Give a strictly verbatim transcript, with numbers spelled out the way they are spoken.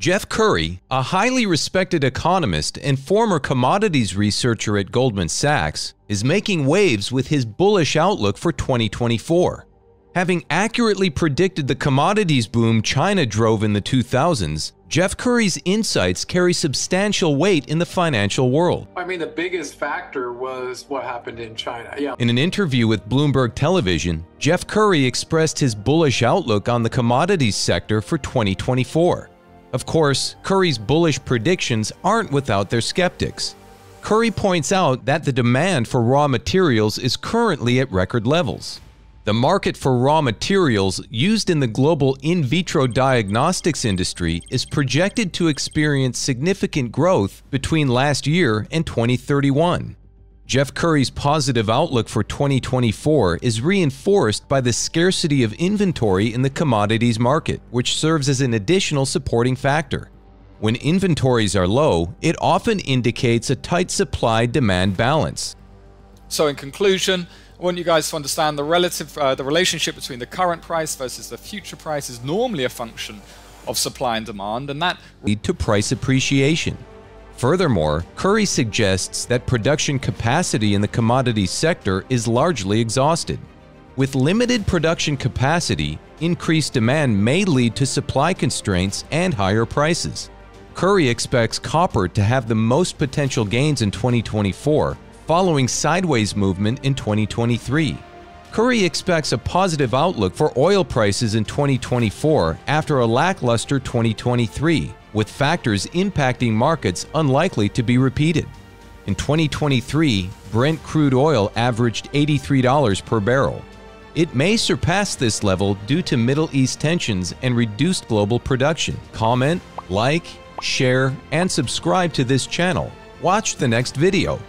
Jeff Currie, a highly respected economist and former commodities researcher at Goldman Sachs, is making waves with his bullish outlook for twenty twenty-four. Having accurately predicted the commodities boom China drove in the two thousands, Jeff Currie's insights carry substantial weight in the financial world. I mean, the biggest factor was what happened in China. Yeah. In an interview with Bloomberg Television, Jeff Currie expressed his bullish outlook on the commodities sector for twenty twenty-four. Of course, Currie's bullish predictions aren't without their skeptics. Currie points out that the demand for raw materials is currently at record levels. The market for raw materials used in the global in vitro diagnostics industry is projected to experience significant growth between last year and twenty thirty-one. Jeff Currie's positive outlook for twenty twenty-four is reinforced by the scarcity of inventory in the commodities market, which serves as an additional supporting factor. When inventories are low, it often indicates a tight supply-demand balance. So in conclusion, I want you guys to understand the relative, uh, the relationship between the current price versus the future price is normally a function of supply and demand, and that leads to price appreciation. Furthermore, Currie suggests that production capacity in the commodity sector is largely exhausted. With limited production capacity, increased demand may lead to supply constraints and higher prices. Currie expects copper to have the most potential gains in twenty twenty-four, following sideways movement in twenty twenty-three. Currie expects a positive outlook for oil prices in twenty twenty-four after a lackluster twenty twenty-three, with factors impacting markets unlikely to be repeated. In twenty twenty-three, Brent crude oil averaged eighty-three dollars per barrel. It may surpass this level due to Middle East tensions and reduced global production. Comment, like, share, and subscribe to this channel. Watch the next video.